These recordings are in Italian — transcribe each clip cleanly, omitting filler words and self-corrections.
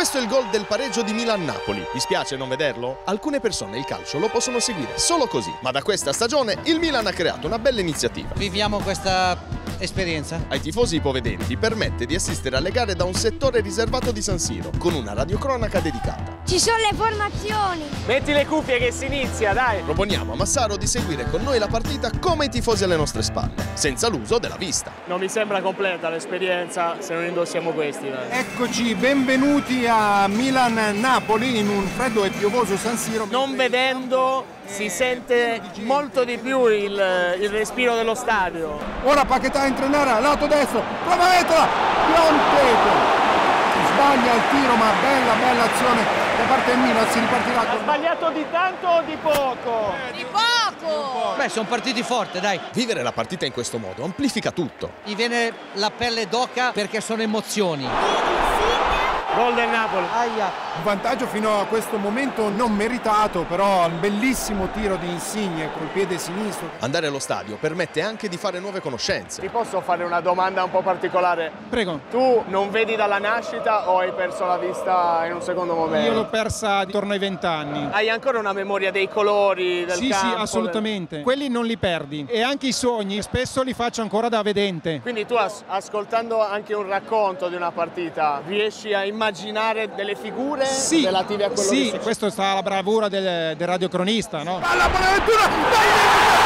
Questo è il gol del pareggio di Milan-Napoli. Vi spiace non vederlo? Alcune persone il calcio lo possono seguire solo così, ma da questa stagione il Milan ha creato una bella iniziativa. Viviamo questa esperienza. Ai tifosi ipovedenti permette di assistere alle gare da un settore riservato di San Siro, con una radiocronaca dedicata. Ci sono le formazioni! Metti le cuffie che si inizia, dai! Proponiamo a Massaro di seguire con noi la partita come i tifosi alle nostre spalle, senza l'uso della vista. Non mi sembra completa l'esperienza se non indossiamo questi, dai. Eccoci, benvenuti a Milan-Napoli in un freddo e piovoso San Siro. Non vedendo si sente molto di più il respiro dello stadio. Ora Paquetà entra in area, lato destro, prova a metterla, pianteto! Sbaglia il tiro, ma bella azione da parte del Milan, si ripartirà. Ha sbagliato di tanto o di poco? Di poco! Beh, sono partiti forte, dai. Vivere la partita in questo modo amplifica tutto. Mi viene la pelle d'oca perché sono emozioni. Gol del Napoli. Aia. Un vantaggio fino a questo momento non meritato, però un bellissimo tiro di Insigne col piede sinistro. Andare allo stadio permette anche di fare nuove conoscenze. Ti posso fare una domanda un po' particolare? Prego. Tu non vedi dalla nascita o hai perso la vista in un secondo momento? Io l'ho persa intorno ai 20 anni. Hai ancora una memoria dei colori del campo? Sì, assolutamente. Quelli non li perdi. E anche i sogni spesso li faccio ancora da vedente. Quindi tu ascoltando anche un racconto di una partita riesci a immaginare delle figure relative a quello che succede? Sì, questo sta alla bravura del radiocronista, no? Alla Bonaventura! Bonaventura!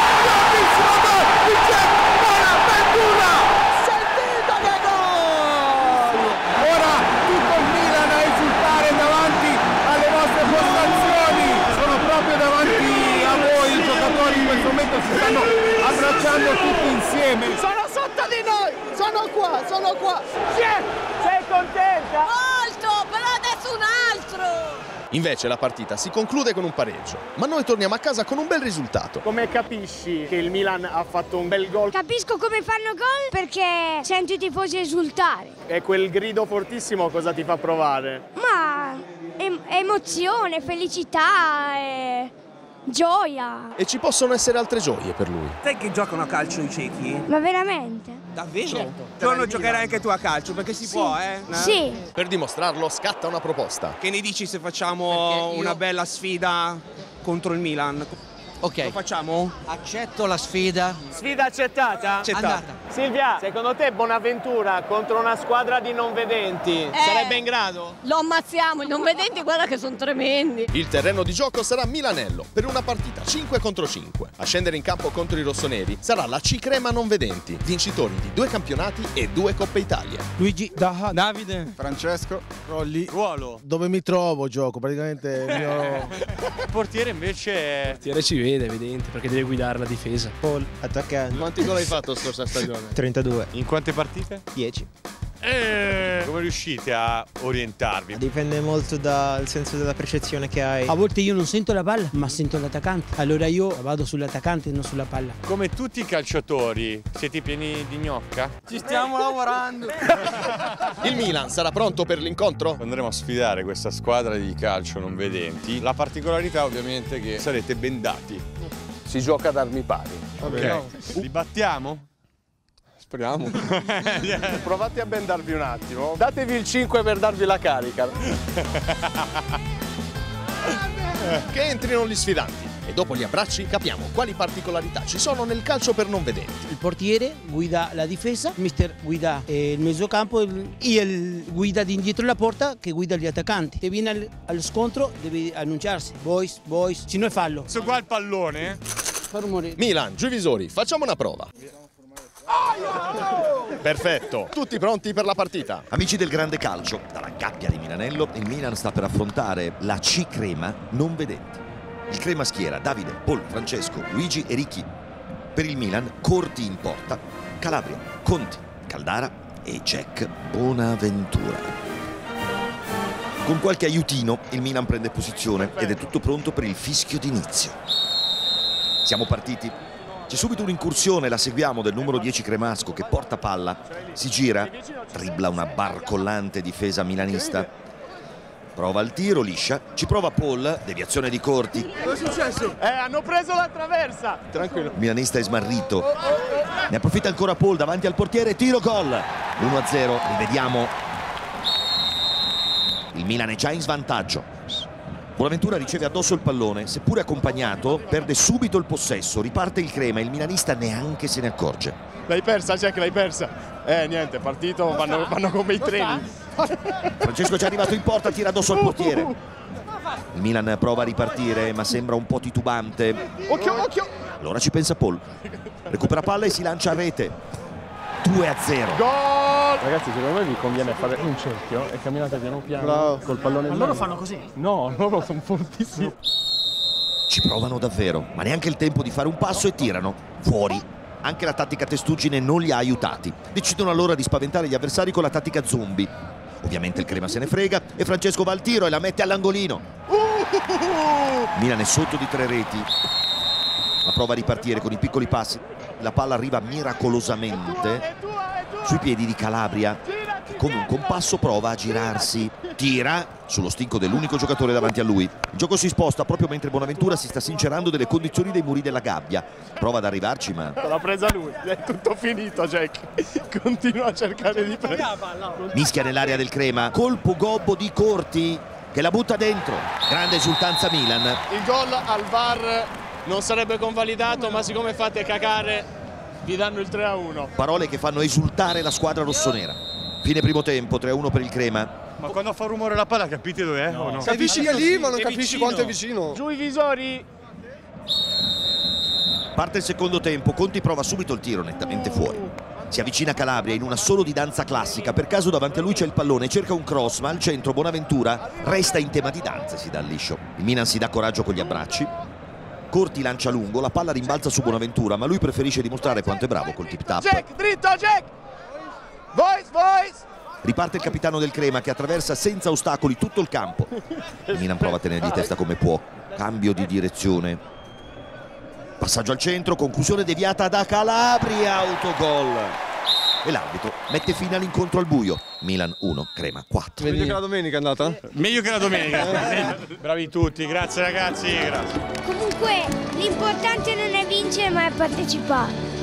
Sentita che gol! Ora tutto il Milan a esultare davanti alle vostre postazioni. Sono proprio davanti a voi i giocatori in questo momento, si stanno abbracciando tutti insieme. Sono sotto di noi! Sono qua, sono qua! Sei contenta? Invece la partita si conclude con un pareggio, ma noi torniamo a casa con un bel risultato. Come capisci che il Milan ha fatto un bel gol? Capisco come fanno gol perché sento i tifosi esultare. E quel grido fortissimo cosa ti fa provare? Ma emozione, felicità e gioia. E ci possono essere altre gioie per lui. Sai che giocano a calcio i cechi? Ma veramente? Davvero? Certo. Un giorno giocherai anche tu a calcio, perché si può, eh? No? Sì. Per dimostrarlo scatta una proposta. Che ne dici se facciamo una bella sfida contro il Milan? Ok. Lo facciamo? Accetto la sfida. Sfida accettata? Accettata. Andata. Silvia, secondo te Bonaventura contro una squadra di non vedenti sarebbe in grado? Lo ammazziamo, i non vedenti guarda che sono tremendi. Il terreno di gioco sarà Milanello per una partita 5 contro 5. A scendere in campo contro i rossoneri sarà la Cicrema non vedenti, vincitori di 2 campionati e 2 Coppe Italia. Luigi, Daha, Davide, Francesco, Rolli. Ruolo. Dove mi trovo gioco? Praticamente il mio... Portiere invece è... Portiere ci vede, evidente, perché deve guidare la difesa. Paul, attaccante. Quanti gol hai fatto scorsa stagione? 32. In quante partite? 10. Come riuscite a orientarvi? Dipende molto dal senso della percezione che hai. A volte io non sento la palla, ma sento l'attaccante. Allora io vado sull'attaccante e non sulla palla. Come tutti i calciatori, siete pieni di gnocca? Ci stiamo lavorando! Il Milan sarà pronto per l'incontro? Andremo a sfidare questa squadra di calcio non vedenti. La particolarità ovviamente è che sarete bendati. Si gioca ad armi pari. Okay. No. Li battiamo? Speriamo. Provate a bendarvi un attimo. Datevi il 5 per darvi la carica. Che entrino gli sfidanti. E dopo gli abbracci capiamo quali particolarità ci sono nel calcio per non vedenti. Il portiere guida la difesa, il mister guida il mezzocampo e il guida di indietro la porta che guida gli attaccanti. Se viene allo scontro deve annunciarsi. Boys, se no è fallo. Su qua il pallone. Milan, Giuvisori, facciamo una prova. Perfetto, tutti pronti per la partita. Amici del grande calcio, dalla gabbia di Milanello, il Milan sta per affrontare la C-Crema non vedenti. Il Crema schiera Davide, Paul, Francesco, Luigi e Ricchi. Per il Milan, Corti in porta, Calabria, Conti, Caldara e Jack Bonaventura. Con qualche aiutino il Milan prende posizione ed è tutto pronto per il fischio d'inizio. Siamo partiti. C'è subito un'incursione, la seguiamo, del numero 10 Cremasco che porta palla, si gira, dribbla una barcollante difesa milanista, prova il tiro, liscia, ci prova Paul, deviazione di Corti. Cosa è successo? Hanno preso la traversa! Tranquillo. Il milanista è smarrito, ne approfitta ancora Paul davanti al portiere, tiro, gol! 1-0, rivediamo. Il Milan è già in svantaggio. Bonaventura riceve addosso il pallone, seppure accompagnato perde subito il possesso, riparte il crema, il milanista neanche se ne accorge. L'hai persa Jack, l'hai persa. Niente, è partito, vanno come i treni. Francesco ci è arrivato in porta, tira addosso al portiere. Il Milan prova a ripartire ma sembra un po' titubante. Occhio, occhio! Allora ci pensa Paul. Recupera palla e si lancia a rete. 2-0. Gol! Ragazzi, secondo me vi conviene fare un cerchio e camminate piano piano. Bravo. Col pallone in mano. Loro fanno così? No, loro sono fortissimi. Ci provano davvero, ma neanche il tempo di fare un passo e tirano fuori. Anche la tattica testuggine non li ha aiutati. Decidono allora di spaventare gli avversari con la tattica zombie. Ovviamente il crema se ne frega e Francesco va al tiro e la mette all'angolino. Milan è sotto di 3 reti. Ma prova a ripartire con i piccoli passi. La palla arriva miracolosamente sui piedi di Calabria, che con un compasso prova a girarsi, tira sullo stinco dell'unico giocatore davanti a lui. Il gioco si sposta proprio mentre Bonaventura si sta sincerando delle condizioni dei muri della gabbia, prova ad arrivarci ma... L'ha presa lui, è tutto finito Jack, continua a cercare di prendere. Mischia nell'area del crema, colpo gobbo di Corti che la butta dentro, grande esultanza Milan. Il gol al VAR non sarebbe convalidato, ma siccome fate cacare vi danno il 3-1. Parole che fanno esultare la squadra rossonera. Fine primo tempo, 3-1 per il crema. Ma quando fa rumore la palla capite dov'è? No. No? Capisci che è lì, ma non capisci vicino. Quanto è vicino. Giù i visori. Parte il secondo tempo, Conti prova subito il tiro nettamente fuori. Si avvicina Calabria in una solo di danza classica, per caso davanti a lui c'è il pallone, cerca un cross, ma al centro Bonaventura resta in tema di danza e si dà al liscio. Il Milan si dà coraggio con gli abbracci. Corti lancia lungo, la palla rimbalza su Bonaventura, ma lui preferisce dimostrare quanto è bravo col tip tap. Jack, dritto, Jack! Voice, voice! Riparte il capitano del crema che attraversa senza ostacoli tutto il campo. Il Milan prova a tenergli testa come può. Cambio di direzione. Passaggio al centro, conclusione deviata da Calabria, autogol. E l'arbitro mette fine all'incontro al buio. Milan 1, Crema 4. Meglio che la domenica è andata? Meglio che la domenica. Bravi tutti, grazie ragazzi. Grazie. Comunque l'importante non è vincere ma è partecipare.